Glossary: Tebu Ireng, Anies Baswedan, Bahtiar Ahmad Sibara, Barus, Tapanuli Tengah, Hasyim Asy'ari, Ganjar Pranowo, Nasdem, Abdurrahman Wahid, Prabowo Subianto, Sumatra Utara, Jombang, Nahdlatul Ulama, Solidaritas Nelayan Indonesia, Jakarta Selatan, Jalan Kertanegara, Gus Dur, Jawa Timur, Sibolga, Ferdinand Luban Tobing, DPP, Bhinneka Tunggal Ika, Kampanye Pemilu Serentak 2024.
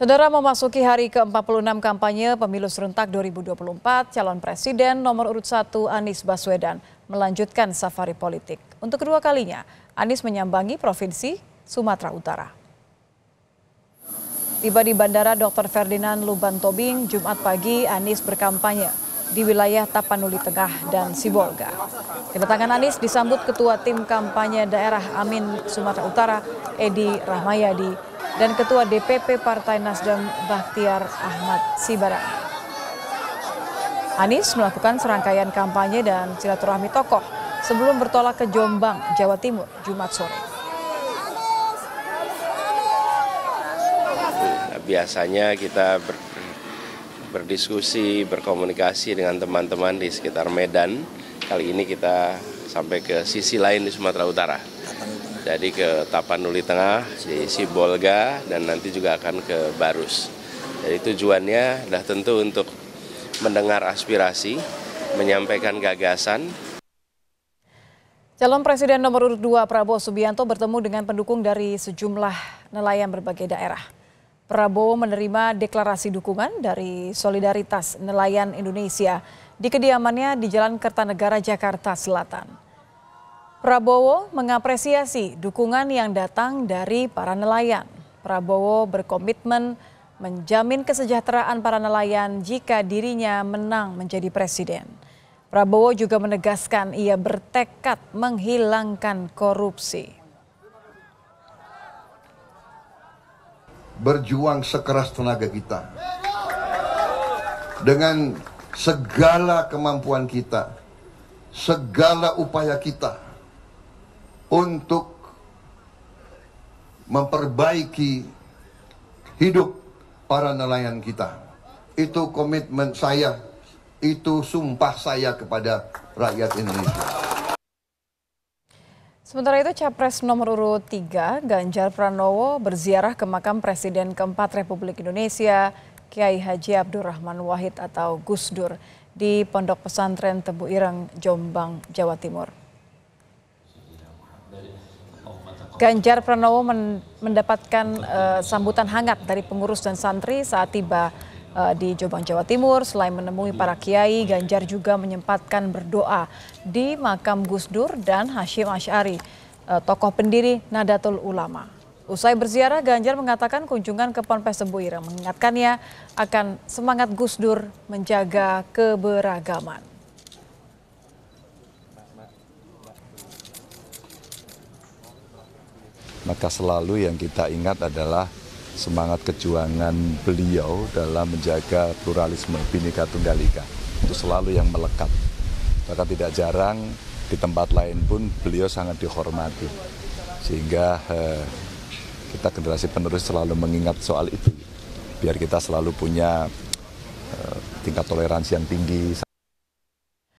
Saudara, memasuki hari ke-46 kampanye pemilu serentak 2024, calon presiden nomor urut 1 Anies Baswedan melanjutkan safari politik. Untuk kedua kalinya, Anies menyambangi provinsi Sumatera Utara. Tiba di Bandara Dr. Ferdinand Luban Tobing, Jumat pagi, Anies berkampanye di wilayah Tapanuli Tengah dan Sibolga. Kedatangan Anies disambut Ketua Tim Kampanye Daerah Amin Sumatera Utara, Edi Rahmayadi, dan Ketua DPP Partai Nasdem Bahtiar Ahmad Sibara. Anies melakukan serangkaian kampanye dan silaturahmi tokoh sebelum bertolak ke Jombang, Jawa Timur, Jumat sore. Biasanya kita berdiskusi, berkomunikasi dengan teman-teman di sekitar Medan. Kali ini kita sampai ke sisi lain di Sumatera Utara. Jadi ke Tapanuli Tengah, di Sibolga, dan nanti juga akan ke Barus. Jadi tujuannya dah tentu untuk mendengar aspirasi, menyampaikan gagasan. Calon Presiden nomor urut 2 Prabowo Subianto bertemu dengan pendukung dari sejumlah nelayan berbagai daerah. Prabowo menerima deklarasi dukungan dari Solidaritas Nelayan Indonesia di kediamannya di Jalan Kertanegara, Jakarta Selatan. Prabowo mengapresiasi dukungan yang datang dari para nelayan. Prabowo berkomitmen menjamin kesejahteraan para nelayan jika dirinya menang menjadi presiden. Prabowo juga menegaskan ia bertekad menghilangkan korupsi. Berjuang sekeras tenaga kita. Dengan segala kemampuan kita, segala upaya kita, untuk memperbaiki hidup para nelayan kita. Itu komitmen saya, itu sumpah saya kepada rakyat Indonesia. Sementara itu, Capres nomor urut 3 Ganjar Pranowo berziarah ke makam Presiden keempat Republik Indonesia, Kiai Haji Abdurrahman Wahid atau Gus Dur, di Pondok Pesantren Tebu Ireng, Jombang, Jawa Timur. Ganjar Pranowo mendapatkan sambutan hangat dari pengurus dan santri saat tiba di Jombang, Jawa Timur. Selain menemui para kiai, Ganjar juga menyempatkan berdoa di makam Gus Dur dan Hasyim Asy'ari, tokoh pendiri Nahdlatul Ulama. Usai berziarah, Ganjar mengatakan kunjungan ke Ponpes Tebu Ireng mengingatkannya akan semangat Gus Dur menjaga keberagaman. Maka selalu yang kita ingat adalah semangat kejuangan beliau dalam menjaga pluralisme Bhinneka Tunggal Ika. Itu selalu yang melekat. Bahkan tidak jarang di tempat lain pun beliau sangat dihormati. Sehingga kita generasi penerus selalu mengingat soal itu. Biar kita selalu punya tingkat toleransi yang tinggi.